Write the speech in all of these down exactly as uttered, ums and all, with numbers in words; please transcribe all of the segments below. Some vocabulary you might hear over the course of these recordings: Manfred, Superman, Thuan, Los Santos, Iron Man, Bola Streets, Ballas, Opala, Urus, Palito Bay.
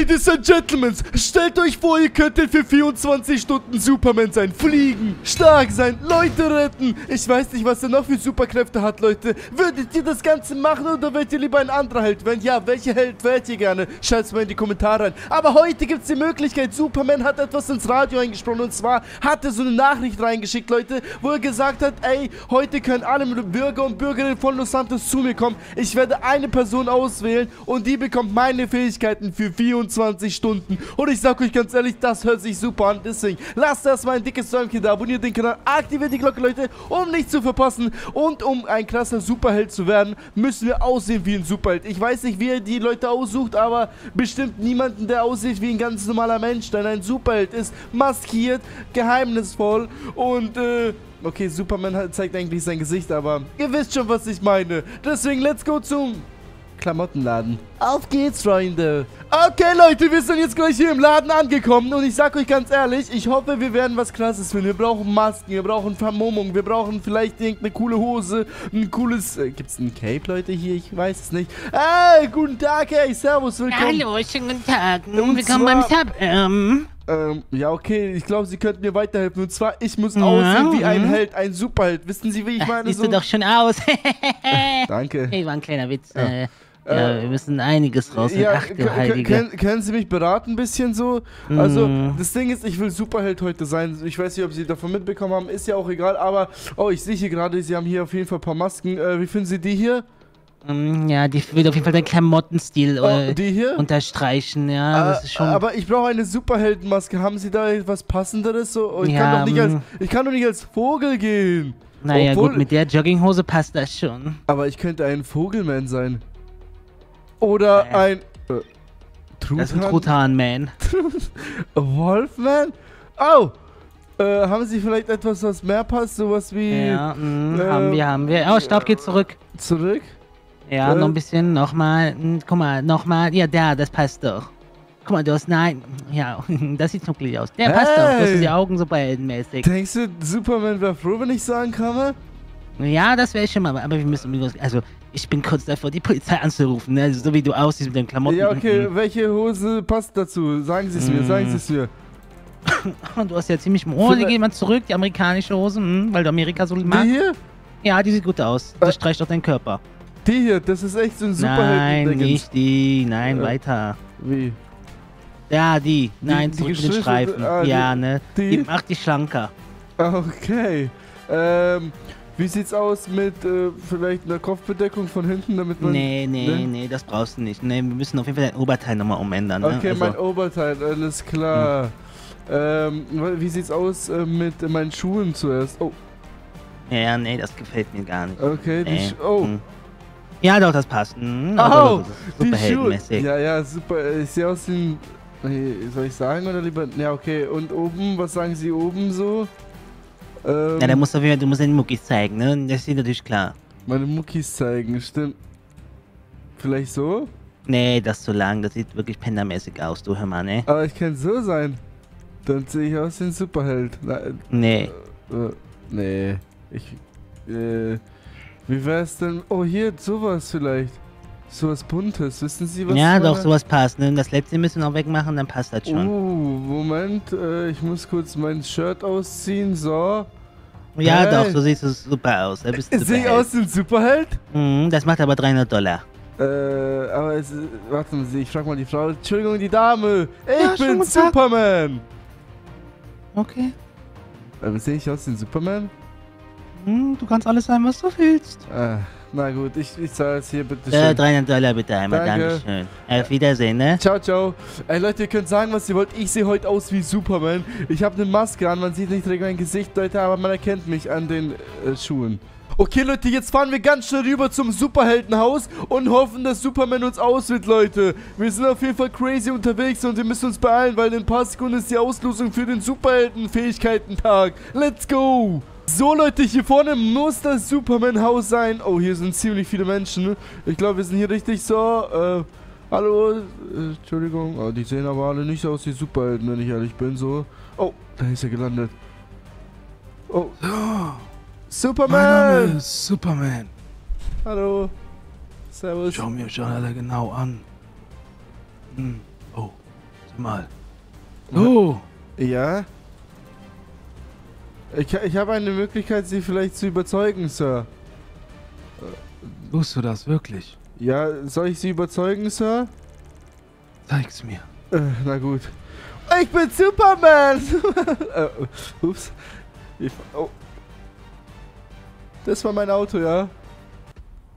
Ladies and Gentlemen, stellt euch vor, ihr könntet für vierundzwanzig Stunden Superman sein, fliegen, stark sein, Leute retten. Ich weiß nicht, was er noch für Superkräfte hat, Leute. Würdet ihr das Ganze machen oder wärt ihr lieber ein anderer Held? Wenn ja, welche Held wärt ihr gerne? Schreibt's mal in die Kommentare rein. Aber heute gibt's die Möglichkeit, Superman hat etwas ins Radio eingesprochen. Und zwar hat er so eine Nachricht reingeschickt, Leute, wo er gesagt hat, ey, heute können alle Bürger und Bürgerinnen von Los Santos zu mir kommen. Ich werde eine Person auswählen und die bekommt meine Fähigkeiten für vierundzwanzig Stunden. Und ich sag euch ganz ehrlich, das hört sich super an. Deswegen lasst erstmal ein dickes Däumchen da, abonniert den Kanal, aktiviert die Glocke, Leute, um nichts zu verpassen. Und um ein krasser Superheld zu werden, müssen wir aussehen wie ein Superheld. Ich weiß nicht, wie ihr die Leute aussucht, aber bestimmt niemanden, der aussieht wie ein ganz normaler Mensch. Denn ein Superheld ist maskiert, geheimnisvoll und äh... okay, Superman zeigt eigentlich sein Gesicht, aber ihr wisst schon, was ich meine. Deswegen, let's go zum Klamottenladen. Auf geht's, Freunde. Okay, Leute, wir sind jetzt gleich hier im Laden angekommen. Und ich sag euch ganz ehrlich, ich hoffe, wir werden was Krasses finden. Wir brauchen Masken, wir brauchen Vermummung, wir brauchen vielleicht irgendeine coole Hose, ein cooles... Äh, gibt's ein Cape, Leute, hier? Ich weiß es nicht. Hey, guten Tag, hey, servus, willkommen. Hallo, schönen guten Tag. Und willkommen beim Sub. Ähm... Ähm, ja, okay, ich glaube, sie könnten mir weiterhelfen. Und zwar, ich muss aussehen wie ein Held, ein Superheld. Wissen Sie, wie ich meine? Siehst du doch schon aus. Danke. Hey, war ein kleiner Witz. Ja. Äh, ja, äh, wir müssen einiges raus. Ja, ach, du Heilige. Können Sie mich beraten ein bisschen so? Also, mm. das Ding ist, ich will Superheld heute sein. Ich weiß nicht, ob Sie davon mitbekommen haben. Ist ja auch egal, aber... Oh, ich sehe hier gerade, Sie haben hier auf jeden Fall ein paar Masken. Äh, wie finden Sie die hier? Ja, die will auf jeden Fall deinen Klamottenstil oh, die hier? unterstreichen, ja, ah, das ist schon... Aber ich brauche eine Superheldenmaske, haben Sie da etwas Passenderes? So, ich, ja, kann doch nicht als, ich kann doch nicht als Vogel gehen. Naja, obwohl, gut, mit der Jogginghose passt das schon. Aber ich könnte ein Vogelman sein. Oder ja. ein... Äh, Truthahn? Das ist ein Truthahnman. Wolfman? Oh! Äh, haben Sie vielleicht etwas, was mehr passt? Sowas wie... Ja, mh, äh, haben wir, haben wir. Oh, Staub geht zurück. Zurück? Ja, äh? noch ein bisschen, nochmal, guck mal, nochmal, ja, da, das passt doch. Guck mal, du hast, nein, ja, das sieht schnuckelig aus. Der hey. passt doch, das sind die Augen super heldenmäßig. Denkst du, Superman wäre froh, wenn ich sagen kann? Ja, das wäre ich schon mal, aber wir müssen, also, ich bin kurz davor, die Polizei anzurufen, ne? Also, so wie du aussiehst mit deinen Klamotten. Ja, okay, welche Hose passt dazu? Sagen Sie es mm. mir, sagen Sie es mir. Du hast ja ziemlich, oh, die gehen mal zurück, die amerikanische Hose, mh, weil du Amerika so magst. Die hier? Ja, die sieht gut aus, das äh. streicht doch deinen Körper. Die hier, das ist echt so ein Superheld. Nein, nicht die. Nein, äh, weiter. Wie? Ja, die. Nein, die, zurück die mit den Streifen. Ah, ja, die, ne? Die? Die macht die schlanker. Okay. Ähm, wie sieht's aus mit äh, vielleicht einer Kopfbedeckung von hinten, damit man... Nee, nee, ne? nee, das brauchst du nicht. Nee, wir müssen auf jeden Fall dein Oberteil nochmal umändern. Ne? Okay, also. Mein Oberteil, alles klar. Hm. Ähm, wie sieht's aus äh, mit meinen Schuhen zuerst? Oh. Ja, nee, das gefällt mir gar nicht. Okay, nee. die Oh. Hm. Ja, doch, das passt. Mhm, oh, die Schuhe. Ja, ja, super. Ich sehe aus dem... Soll ich sagen oder lieber... Ja, okay. Und oben, was sagen Sie oben so? Ähm, ja, da musst du auf jeden Fall, du musst deine Muckis zeigen, ne? Das ist natürlich klar. Meine Muckis zeigen, stimmt. Vielleicht so? Nee, das ist zu lang. Das sieht wirklich pendermäßig aus, du hör mal, ne? Aber ich kann so sein. Dann sehe ich aus wie ein Superheld. Nee. Nee. Ich... Äh... Wie wär's denn? Oh, hier, sowas vielleicht. Sowas Buntes, wissen Sie, was? Ja, doch, sowas passt. Ne? Das letzte müssen wir noch wegmachen, dann passt das schon. Uh, Moment, äh, ich muss kurz mein Shirt ausziehen, so. Ja, hey. doch, so siehst du super aus. Da bist du Sehe ich aus wie ein Superheld? Mhm, das macht aber dreihundert Dollar. Äh, aber es ist, warte mal, ich frag mal die Frau. Entschuldigung, die Dame. Ich ja, bin Superman. Okay. Aber sehe ich aus wie ein Superman? Du kannst alles sein, was du willst. Ah, na gut, ich, ich zahle es hier, bitte schön. Äh, dreihundert Dollar bitte einmal, danke schön. Auf Wiedersehen, ne? Ciao, ciao. Ey, Leute, ihr könnt sagen, was ihr wollt. Ich sehe heute aus wie Superman. Ich habe eine Maske an, man sieht nicht direkt mein Gesicht, Leute, aber man erkennt mich an den äh, Schuhen. Okay, Leute, jetzt fahren wir ganz schnell rüber zum Superheldenhaus und hoffen, dass Superman uns auswählt, Leute. Wir sind auf jeden Fall crazy unterwegs und wir müssen uns beeilen, weil in ein paar Sekunden ist die Auslosung für den Superhelden-Fähigkeiten-Tag. Let's go! So, Leute, hier vorne muss das Superman-Haus sein. Oh, hier sind ziemlich viele Menschen. Ich glaube, wir sind hier richtig so. Äh, hallo, äh, Entschuldigung. Oh, die sehen aber alle nicht aus wie Superhelden, wenn ich ehrlich bin. So. Oh, da ist er gelandet. Oh. oh Superman! Mein Name ist Superman. Hallo. Servus. Schau mir schon alle genau an. Hm. Oh, mal. Oh. Ja? Ich, ich habe eine Möglichkeit, Sie vielleicht zu überzeugen, Sir. Tust du das wirklich? Ja, soll ich Sie überzeugen, Sir? Zeig's mir. Äh, na gut. Ich bin Superman! äh, ups. Ich, oh. Das war mein Auto, ja?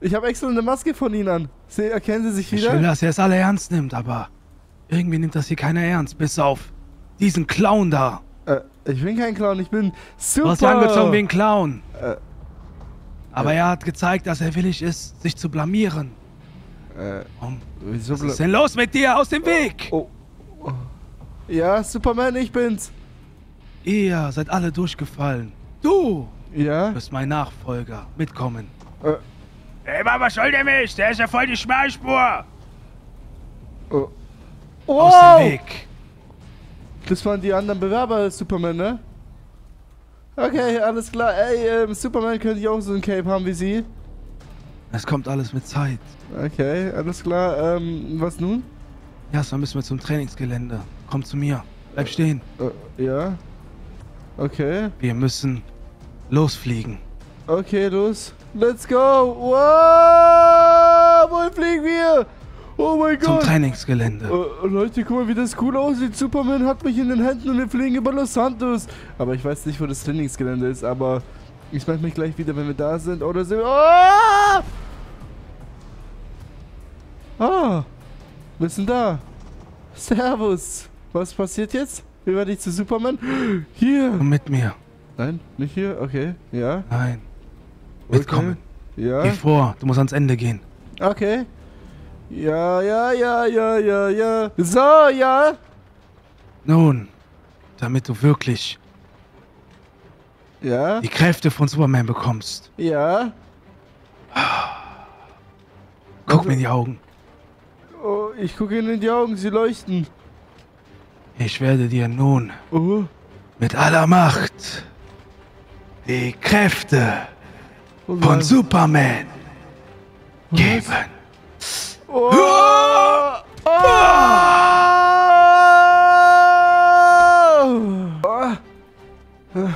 Ich habe extra eine Maske von Ihnen an. Sie, erkennen Sie sich wieder? Ich will, dass ihr es alle ernst nimmt, aber irgendwie nimmt das hier keiner ernst, bis auf diesen Clown da. Äh, ich bin kein Clown, ich bin super. Du hast angezogen wie ein Clown. Äh, aber äh. er hat gezeigt, dass er willig ist, sich zu blamieren. Äh, wieso? Was ist denn los mit dir? Aus dem Weg! Oh. Oh. Ja, Superman, ich bin's. Ihr seid alle durchgefallen. Du! Ja? Du bist mein Nachfolger. Mitkommen. Äh. Ey, Mann, was soll der mich? Der ist ja voll die Schmalspur. Oh. Oh. Aus dem Weg. Das waren die anderen Bewerber, Superman, ne? Okay, alles klar. Ey, ähm, Superman, könnte ich auch so ein Cape haben wie Sie? Es kommt alles mit Zeit. Okay, alles klar. Ähm, was nun? Ja, so müssen wir zum Trainingsgelände. Komm zu mir. Bleib stehen. Äh, äh, ja? Okay. Wir müssen losfliegen. Okay, los. Let's go! Wow! Wohin fliegen wir? Oh mein Gott! Zum Trainingsgelände. Uh, Leute, guck mal, wie das cool aussieht. Superman hat mich in den Händen und wir fliegen über Los Santos. Aber ich weiß nicht, wo das Trainingsgelände ist, aber ich melde mich gleich wieder, wenn wir da sind. Oder sind wir... Oh! Ah! Wir sind da. Servus. Was passiert jetzt? Wie werde ich zu Superman? Hier! Komm mit mir. Nein, nicht hier? Okay, ja. Nein. Willkommen. Okay. Ja. Geh vor, du musst ans Ende gehen. Okay. Ja, ja, ja, ja, ja, ja. So, ja. Nun, damit du wirklich ja. die Kräfte von Superman bekommst. Ja. Guck also, mir in die Augen. Oh, ich gucke Ihnen in die Augen, sie leuchten. Ich werde dir nun uh. mit aller Macht die Kräfte oh von Superman Was? geben. Oh. Oh. Oh. Oh.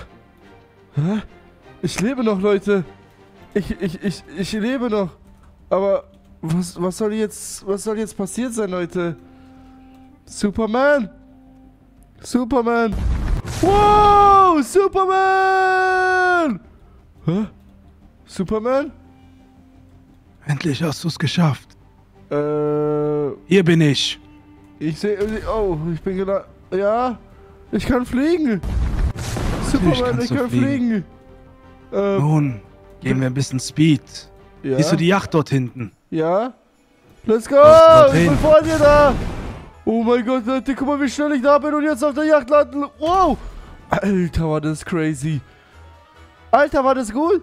Ich lebe noch, Leute. Ich, ich, ich, ich lebe noch. Aber was, was soll jetzt, was soll jetzt passiert sein, Leute? Superman! Superman! Wow! Superman! Hä? Superman? Endlich hast du es geschafft. Äh... Hier bin ich. Ich sehe... Oh, ich bin genau... Ja? Ich kann fliegen. Natürlich Superman, ich kann fliegen. fliegen. Ähm, Nun, gehen wir ein bisschen Speed. Ja? Siehst du die Yacht dort hinten? Ja? Let's go! Ich bin vor dir da! Oh mein Gott, Leute, guck mal, wie schnell ich da bin und jetzt auf der Yacht landen. Wow! Alter, war das crazy. Alter, war das gut?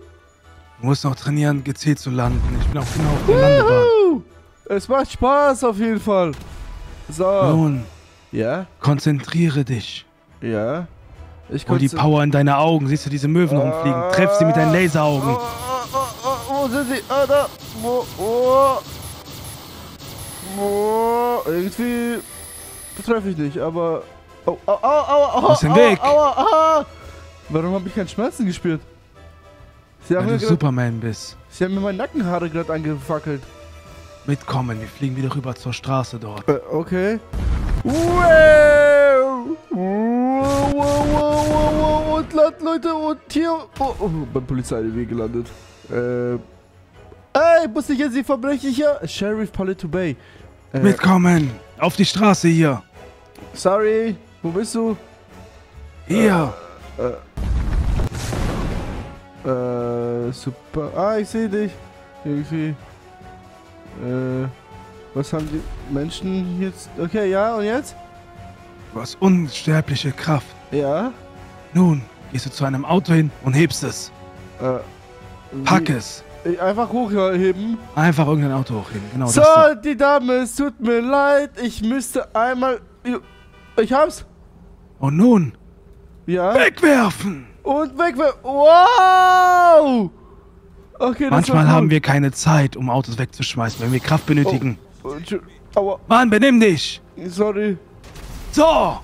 Du musst noch trainieren, G C zu landen. Ich bin auch genau auf der Landebahn. Es macht Spaß auf jeden Fall. So. Nun, ja? Konzentriere dich. Ja? Ich Hol die Power in deine Augen. Siehst du diese Möwen ah. rumfliegen? Treff sie mit deinen Laseraugen. Oh, oh, oh, oh. Wo sind sie? Ah, da. Wo? Oh. Oh. Irgendwie... treffe ich nicht, aber... Oh, oh, oh, oh, oh, Aus dem Weg! Oh, oh, oh, oh. Warum habe ich keinen Schmerzen gespürt? Sie haben Weil du grad, Superman bist. Sie haben mir meine Nackenhaare gerade angefackelt. Mitkommen, wir fliegen wieder rüber zur Straße dort. Äh, okay. Wow. Wow, wow, wow, wow, wow. Und Land, Leute, und hier... Oh, oh, beim Polizeirevier gelandet. Äh... Ey, muss ich jetzt die Verbrecher... Sheriff Palito Bay. Äh, Mitkommen, auf die Straße hier. Sorry, wo bist du? Hier. Äh, äh, äh super. Ah, ich sehe dich. Irgendwie. Äh, was haben die Menschen jetzt? Okay, ja, und jetzt? Du hast unsterbliche Kraft. Ja? Nun, gehst du zu einem Auto hin und hebst es. Äh, Pack wie? es. Einfach hochheben? Einfach irgendein Auto hochheben, genau. So, das die Dame, es tut mir leid. Ich müsste einmal... Ich hab's. Und nun? Ja. Wegwerfen! Und wegwerfen! Wow! Okay, das Manchmal haben wir keine Zeit, um Autos wegzuschmeißen, wenn wir Kraft benötigen. Oh. Aua. Mann, benimm dich! Sorry. So!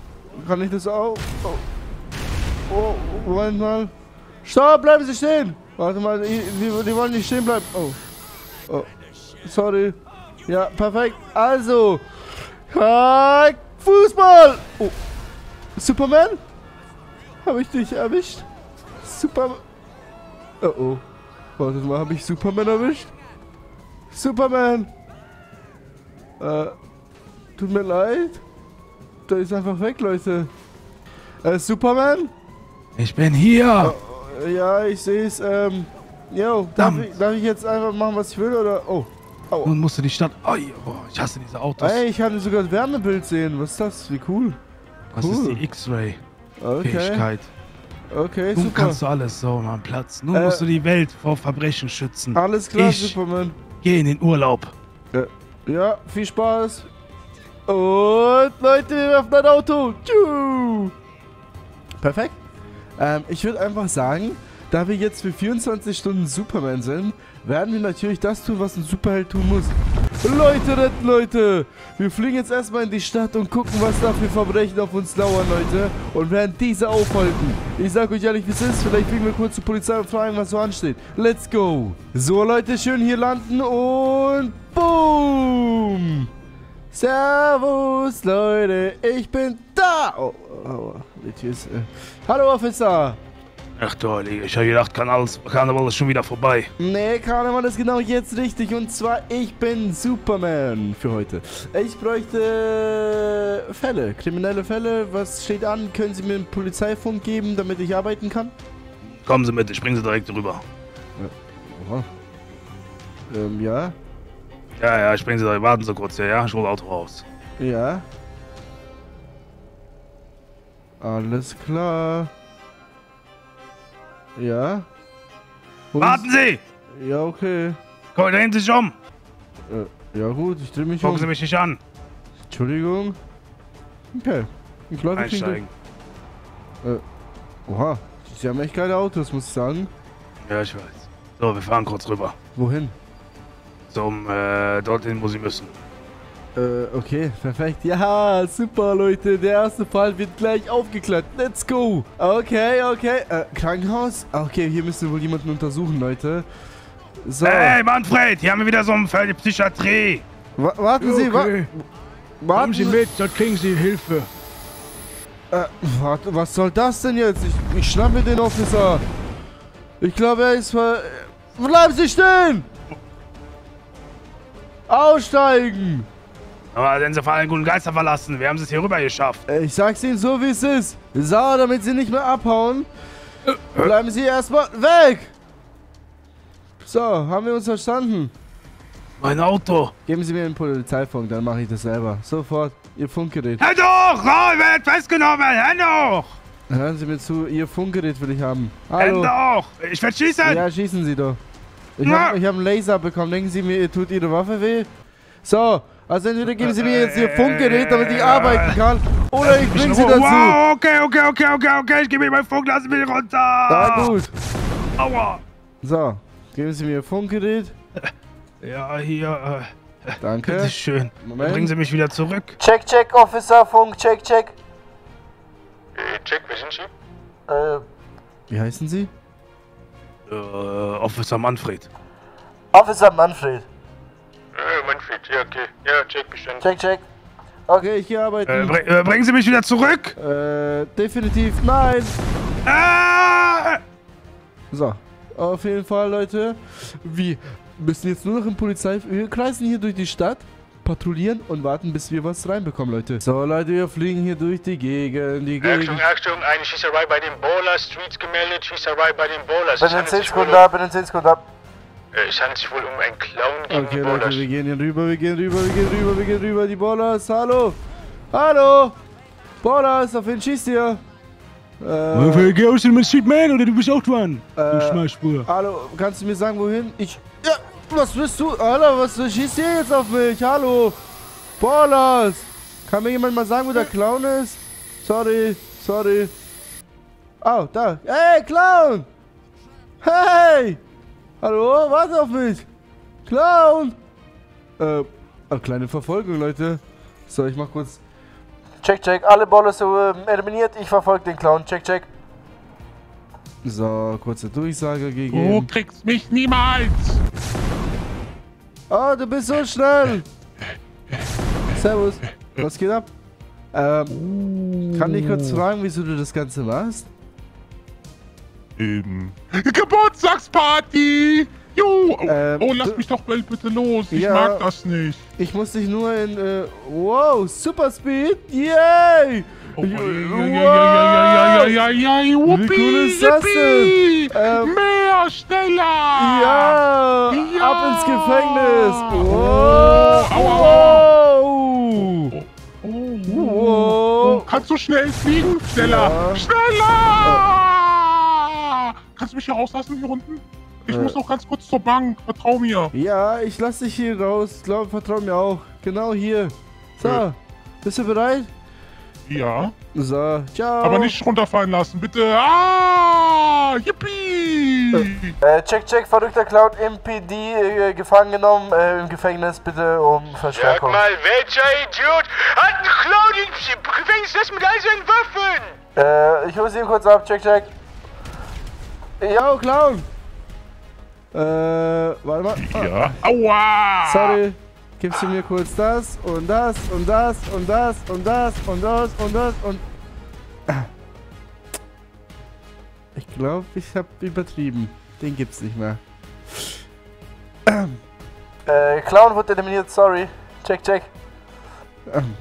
Kann ich das auch? Oh, oh Moment mal. Stopp, bleiben Sie stehen! Warte mal, die, die wollen nicht stehen bleiben. Oh. Oh. Sorry. Ja, perfekt. Also. Hack, Fußball! Oh. Superman? Hab ich dich erwischt? Superman. Oh oh. Warte mal, hab ich Superman erwischt? Superman! Äh. Tut mir leid. Der ist einfach weg, Leute. Äh, Superman? Ich bin hier! Oh, ja, ich seh's. Ähm. Yo, darf ich, darf ich jetzt einfach machen, was ich will, oder? Oh. Aua. Nun musst du die Stadt. Oh, ich hasse diese Autos. Ey, ich kann sogar ein Wärmebild sehen. Was ist das? Wie cool. Das cool. ist die X-Ray-Fähigkeit. Okay, okay Nun super. kannst du alles so am Platz. Nun äh, musst du die Welt vor Verbrechen schützen. Alles klar, ich Superman. Geh in den Urlaub. Ja, viel Spaß. Und Leute, wir werfen ein Auto. Tschuh. Perfekt. Ähm, ich würde einfach sagen, da wir jetzt für vierundzwanzig Stunden Superman sind, werden wir natürlich das tun, was ein Superheld tun muss. Leute, retten, Leute! Wir fliegen jetzt erstmal in die Stadt und gucken, was da für Verbrechen auf uns lauern, Leute. Und werden diese aufhalten. Ich sag euch ehrlich, wie es ist. Vielleicht fliegen wir kurz zur Polizei und fragen, was so ansteht. Let's go! So, Leute, schön hier landen und boom! Servus, Leute! Ich bin da! Oh, oh, die Tür ist... Äh. Hallo, Officer! Ach du Heilige, ich habe gedacht, Karneval ist schon wieder vorbei. Nee, Karneval ist genau jetzt richtig. Und zwar, ich bin Superman für heute. Ich bräuchte Fälle, kriminelle Fälle. Was steht an? Können Sie mir einen Polizeifunk geben, damit ich arbeiten kann? Kommen Sie mit, ich bringe Sie direkt rüber. Ja. Oha. Ähm, ja? Ja, ja, ich bringe Sie direkt. Warten Sie kurz, ja, ja? Ich hole Auto raus. Ja. Alles klar. Ja? Wo Warten ist... Sie! Ja, okay. Komm, drehen Sie sich um! Äh, ja gut, ich dreh mich Gucken um. Gucken Sie mich nicht an! Entschuldigung. Okay. Ich glaube, ich Einsteigen. Äh, oha. Sie haben echt geile Autos, muss ich sagen. Ja, ich weiß. So, wir fahren kurz rüber. Wohin? Zum, äh, dorthin, wo Sie müssen. Äh, okay, perfekt. Ja, super, Leute. Der erste Fall wird gleich aufgeklärt. Let's go. Okay, okay. Äh, Krankenhaus? Okay, hier müssen wir wohl jemanden untersuchen, Leute. So. Hey, Manfred, hier haben wir wieder so einen Fall der Psychiatrie. Wa warten Sie, okay. wa warten Kommen Sie mit, dort kriegen Sie Hilfe. Äh, warte, was soll das denn jetzt? Ich, ich schnapp mir den Officer. Ich glaube, er ist ver... Bleiben Sie stehen! Aussteigen! Aber denn sie vor allem guten Geister verlassen. Wir haben es hier rüber geschafft. Ich sag's Ihnen so, wie es ist. So, damit Sie nicht mehr abhauen, bleiben Sie erstmal weg. So, haben wir uns verstanden? Mein Auto. Geben Sie mir den Polizeifunk, dann mache ich das selber. Sofort, Ihr Funkgerät. Hör doch! Oh, ich werde festgenommen! Hör doch! Hören Sie mir zu, Ihr Funkgerät will ich haben. Hallo. Hör doch! Ich werde schießen! Ja, schießen Sie doch. Ich habe hab einen Laser bekommen. Denken Sie mir, tut Ihre Waffe weh? So. Also entweder geben Sie mir jetzt Ihr Funkgerät, damit ich arbeiten kann, oder ich bringe Sie dazu. Wow, okay, okay, okay, okay, okay, ich gebe Ihnen meinen Funk, lassen Sie mich runter. Na gut. Aua. So, geben Sie mir Ihr Funkgerät. Ja, hier. Äh, Danke. Das ist schön. Moment. Bringen Sie mich wieder zurück. Check, check, Officer, Funk, check, check. Check, wer sind Sie? Äh. Wie heißen Sie? Äh, Officer Manfred. Officer Manfred. Äh, Manfred, ja, okay. Ja, check bestimmt. Check, check. Okay, ich gehe arbeiten. Äh, bring, äh, bringen Sie mich wieder zurück? Äh, definitiv nein. Ah! So, auf jeden Fall, Leute. Wir müssen jetzt nur noch im Polizei... Wir kreisen hier durch die Stadt, patrouillieren und warten, bis wir was reinbekommen, Leute. So, Leute, wir fliegen hier durch die Gegend. Die Gegend. Achtung, Achtung, eine Schießerei bei den Bola Streets gemeldet. Schießerei bei den Ballas. Bitte zehn Sekunden ab, bitte zehn Sekunden ab. Es handelt sich wohl um einen Clown gegen okay, die Ballas. Leute, wir gehen hier rüber, wir gehen rüber, wir gehen rüber, wir gehen rüber, die Ballas, hallo! Hallo! Ballas, auf wen schießt ihr? Äh... Geh aus dem Streetman oder du bist auch dran? Du Schmalspur. Hallo, kannst du mir sagen, wohin? Ich... Ja, was willst du? Hallo, was schießt ihr jetzt auf mich? Hallo! Ballas! Kann mir jemand mal sagen, wo der Clown ist? Sorry, sorry. Oh, da. Hey, Clown! Hey! Hallo, warte auf mich! Clown! Äh, eine kleine Verfolgung, Leute. So, ich mach kurz Check, check. Alle Ballas äh, eliminiert. Ich verfolge den Clown. Check, check. So, kurze Durchsage gegen... Du kriegst mich niemals! Oh, du bist so schnell! Servus. Was geht ab? Ähm, kann ich kurz fragen, wieso du das Ganze machst? Ähm... Geburtstagsparty! Jo! Ähm, oh, lass mich doch bitte los. Ich ja, mag das nicht. Ich muss dich nur in... Äh, wow, Super Speed! Yay! Oh, wow. Ja, ja, ja, ja, ja, ja, ja, wuppi, wie cool ist das denn? Ähm, mehr, schneller! Ja, ja! Ab ins Gefängnis! Wow! Wow! Oh, oh, oh, oh. Oh, kannst du schnell fliegen? Schneller! Ja. Schneller! Oh. Kannst du mich hier rauslassen, hier unten? Ich äh. muss noch ganz kurz zur Bank, vertrau mir! Ja, ich lass dich hier raus, ich glaube, vertrau mir auch. Genau hier. So, äh. bist du bereit? Ja. So, ciao. Aber nicht runterfallen lassen, bitte. Ah, yippie. Äh, check, check, verrückter Clown, M P D, äh, gefangen genommen, äh, im Gefängnis, bitte um Verstärkung. Sag mal, welcher Idiot hat einen Clown im Gefängnis, das mit all seinen Waffen? Äh, ich hole ihn kurz ab, check, check. Ja, Clown. Äh, warte mal. Ah. Ja. Aua. Sorry. Gibst du mir kurz das und das und das und das und das und das und das und... Ich glaube, ich habe übertrieben. Den gibt's nicht mehr. Äh, Clown wird eliminiert, sorry. Check, check.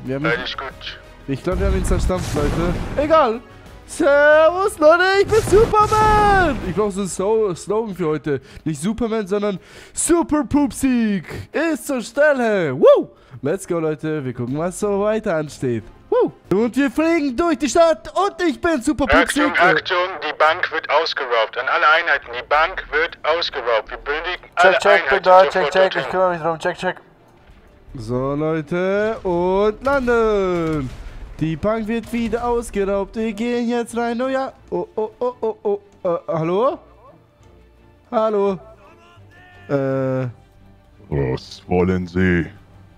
Wir haben ihn... gut. Ich glaube, wir haben ihn zerstampft, Leute. Egal. Servus, Leute, ich bin Superman! Ich brauche so einen Slogan für heute. Nicht Superman, sondern Super Poopsieg ist zur Stelle. Woo! Let's go, Leute. Wir gucken, was so weiter ansteht. Woo! Und wir fliegen durch die Stadt und ich bin Super Poopsieg. Achtung, Achtung, die Bank wird ausgeraubt. An alle Einheiten, die Bank wird ausgeraubt. Wir bündigen alle Einheiten. Check, check, check, check, check, check. Ich kümmere mich drum. Check, check. So, Leute, und landen. Die Bank wird wieder ausgeraubt. Wir gehen jetzt rein. Oh ja. Oh, oh, oh, oh, oh. Äh, hallo? Hallo? Äh. Was wollen Sie?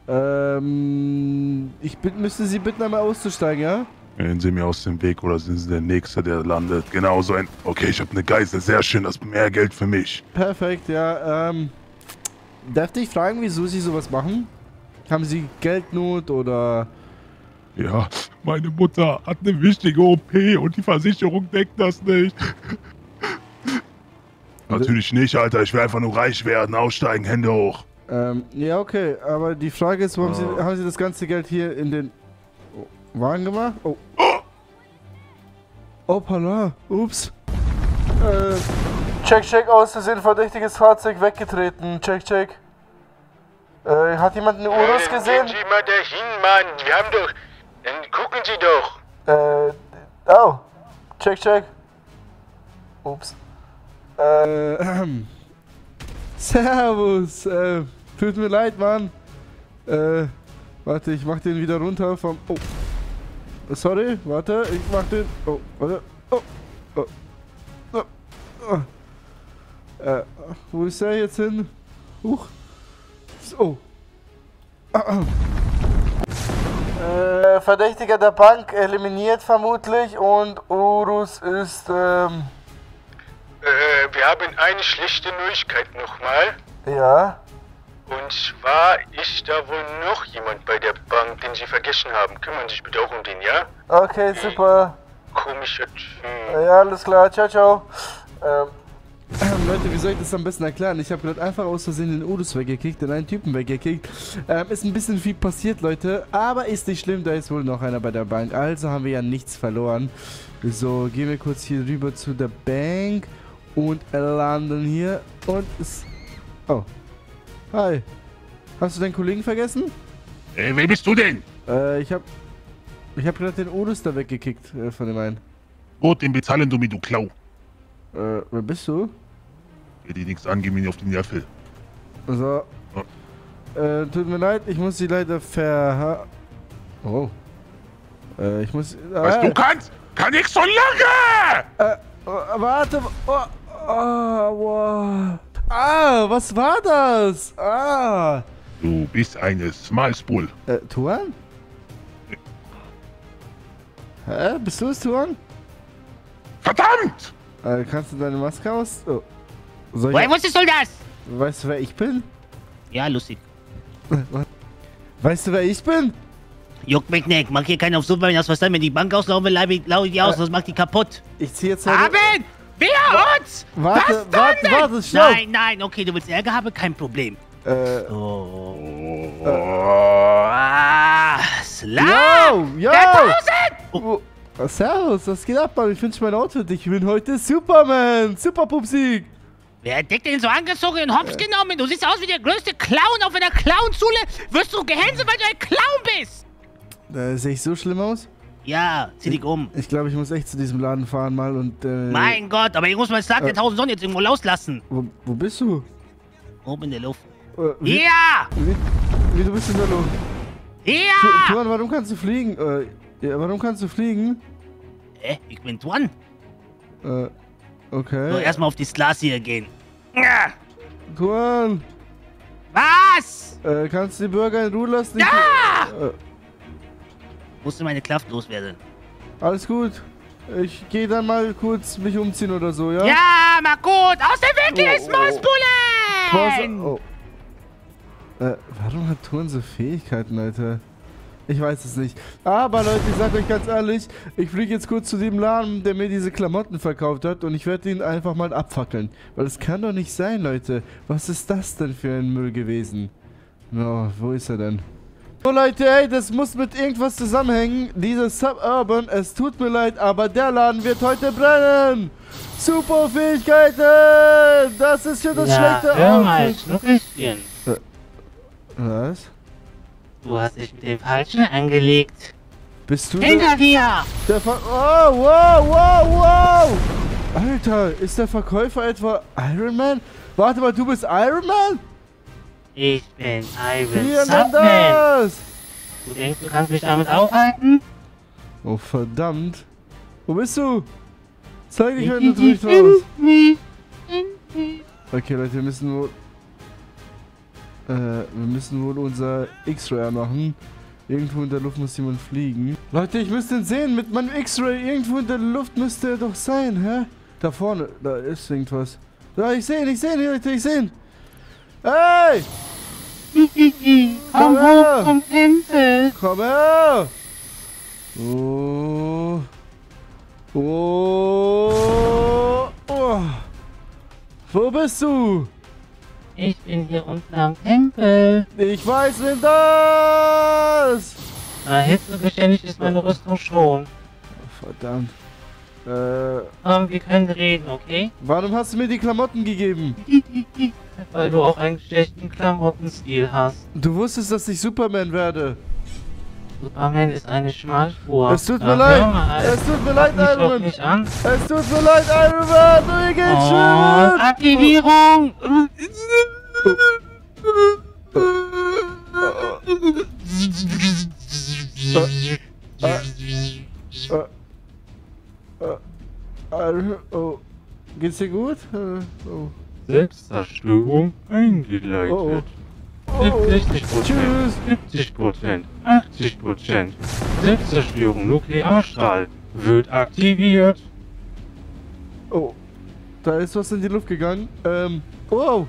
Ähm. Ich müsste Sie bitten, einmal auszusteigen, ja? Gehen Sie mir aus dem Weg oder sind Sie der Nächste, der landet? Genau so ein. Okay, ich habe eine Geisel. Sehr schön. Das ist mehr Geld für mich. Perfekt, ja. Ähm. Darf ich fragen, wieso Sie sowas machen? Haben Sie Geldnot oder. Ja, meine Mutter hat eine wichtige O P und die Versicherung deckt das nicht. Natürlich nicht, Alter. Ich will einfach nur reich werden. Aussteigen, Hände hoch. Ähm, ja, okay. Aber die Frage ist, warum oh. Sie, haben Sie das ganze Geld hier in den Wagen gemacht? Oh. Oh, Opala. Ups. Äh. Check, check. Aus Versehen verdächtiges Fahrzeug weggetreten. Check, check. Äh, hat jemand eine Urus gesehen? Gehen Sie mal dahin, Mann. Wir haben doch... Dann gucken Sie doch. Äh, oh. Check, check. Ups. Äh, ähm. Servus. Äh, tut mir leid, Mann. Äh, warte, ich mach den wieder runter vom... Oh. Sorry, warte, ich mach den... Oh, warte. Oh. Oh. Oh. Oh. Äh, wo ist der jetzt hin? Huch. Oh. Ah, ah. Äh, Verdächtiger der Bank eliminiert vermutlich und Urus ist ähm äh, wir haben eine schlechte Neuigkeit nochmal. Ja. Und zwar ist da wohl noch jemand bei der Bank, den Sie vergessen haben. Kümmern Sie sich bitte auch um den, ja? Okay, super. Komischer Typ. Ja, alles klar. Ciao, ciao. Ähm. Leute, wie soll ich das am besten erklären? Ich habe gerade einfach aus Versehen den Urus weggekickt, den einen Typen weggekickt. Ähm, ist ein bisschen viel passiert, Leute. Aber ist nicht schlimm, da ist wohl noch einer bei der Bank. Also haben wir ja nichts verloren. So, gehen wir kurz hier rüber zu der Bank. Und landen hier. Und es... Oh. Hi. Hast du deinen Kollegen vergessen? Äh, wer bist du denn? Äh, ich habe... Ich habe gerade den Urus da weggekickt, äh, von dem einen. Gut, den bezahlen du mir, du Klau. Äh, wer bist du? Will die nichts angeben, nicht auf den Jaffel. So. Oh. Äh, tut mir leid, ich muss sie leider ver... Oh. Äh, ich muss... Was ah, du kannst, kann ich so lange! Äh, warte... Oh, oh, wow. Ah, was war das? Ah. Du bist eine Smallspool. Äh, Thuan? Hä? Bist du es, Thuan? Verdammt! Äh, kannst du deine Maske aus... Oh. Soll Woher wusstest du das? Weißt du, wer ich bin? Ja, lustig. Weißt du, wer ich bin? Juckt mich nicht. Mach hier keinen auf Superman aus. Was dann, wenn die Bank auslaufen will, lau ich die aus, äh, sonst mach die kaputt. Ich zieh jetzt... Haben wir uns! Warte, was warte, denn? warte, stopp! Nein, nein, okay, du willst Ärger haben? Kein Problem. Äh... Oh. Äh. Ah, Slav! Yo, yo! Oh. Oh, servus, was geht ab, Mann? Ich wünsche mein Outfit. Ich bin heute Superman! Superpupsig! Wer hat dich denn so angezogen und hops äh. genommen? Du siehst aus wie der größte Clown auf einer Clownschule. Wirst du gehänselt, weil du ein Clown bist? Äh, sehe ich so schlimm aus? Ja, zieh dich um. Ich glaube, ich muss echt zu diesem Laden fahren mal und... Äh, mein Gott, aber ich muss mein Schlag äh. der tausend Sonnen jetzt irgendwo loslassen. Wo, wo bist du? Oben in der Luft. Äh, wie, ja! Wie, wie, du bist in der Luft? Ja! Thuan, warum kannst du fliegen? Äh, ja, warum kannst du fliegen? Hä? Äh, ich bin Thuan. Äh... Okay. So, erstmal auf die Glas hier gehen. Thuan! Was? Äh, kannst du die Bürger in Ruhe lassen? Ja! Ich, äh, musste meine Kraft loswerden. Alles gut. Ich gehe dann mal kurz mich umziehen oder so, ja? Ja, mach gut! Aus dem Weg hier ist Mausbullen! Oh, oh. oh. Äh, warum hat Thuan so Fähigkeiten, Alter? Ich weiß es nicht. Aber Leute, ich sag euch ganz ehrlich, ich fliege jetzt kurz zu dem Laden, der mir diese Klamotten verkauft hat und ich werde ihn einfach mal abfackeln. Weil das kann doch nicht sein, Leute. Was ist das denn für ein Müll gewesen? No, wo ist er denn? So Leute, ey, das muss mit irgendwas zusammenhängen. Dieser Suburban, es tut mir leid, aber der Laden wird heute brennen. Super Fähigkeiten! Das ist für das ja, schlechte Auge. Was? Du hast dich mit dem Falschen angelegt. Bist du hinter dir? Der Ver oh, wow, wow, wow! Alter, ist der Verkäufer etwa Iron Man? Warte mal, du bist Iron Man? Ich bin Iron Man. Du denkst, du kannst mich damit aufhalten? Oh, verdammt. Wo bist du? Zeig dich, wenn du durch warst. Okay, Leute, wir müssen nur... Äh, wir müssen wohl unser X-Ray machen. Irgendwo in der Luft muss jemand fliegen. Leute, ich müsste ihn sehen mit meinem X-Ray. Irgendwo in der Luft müsste er doch sein, hä? Da vorne, da ist irgendwas. Da, ich sehe ihn, ich sehe ihn, Leute, ich sehe ihn. Ey! Komm her! Komm her! Komm her! Oh. Oh. Oh. Wo bist du? Ich bin hier unten am Tempel. Ich weiß, wer das! Na, hitzebeständig ist meine Rüstung schon. Oh, verdammt. Äh. Komm, wir können reden, okay? Warum hast du mir die Klamotten gegeben? Weil du auch einen schlechten Klamottenstil hast. Du wusstest, dass ich Superman werde. Superman ist eine Schmalspur. Es tut mir leid! Es tut mir leid, Iron Man! Es tut mir leid, Iron Man! Mir geht's schön! Aktivierung! Geht's dir gut? Selbstzerstörung eingeleitet. siebzig Prozent, siebzig Prozent, achtzig Prozent. Selbstzerstörung Nuklearstrahl wird aktiviert. Oh, da ist was in die Luft gegangen. Ähm, wow.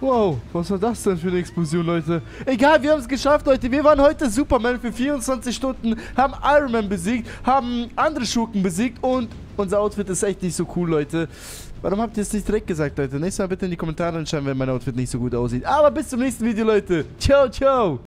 Wow, was war das denn für eine Explosion, Leute? Egal, wir haben es geschafft, Leute. Wir waren heute Superman für vierundzwanzig Stunden, haben Iron Man besiegt, haben andere Schurken besiegt und unser Outfit ist echt nicht so cool, Leute. Warum habt ihr es nicht direkt gesagt, Leute? Nächstes Mal bitte in die Kommentare schreiben, wenn mein Outfit nicht so gut aussieht. Aber bis zum nächsten Video, Leute. Ciao, ciao.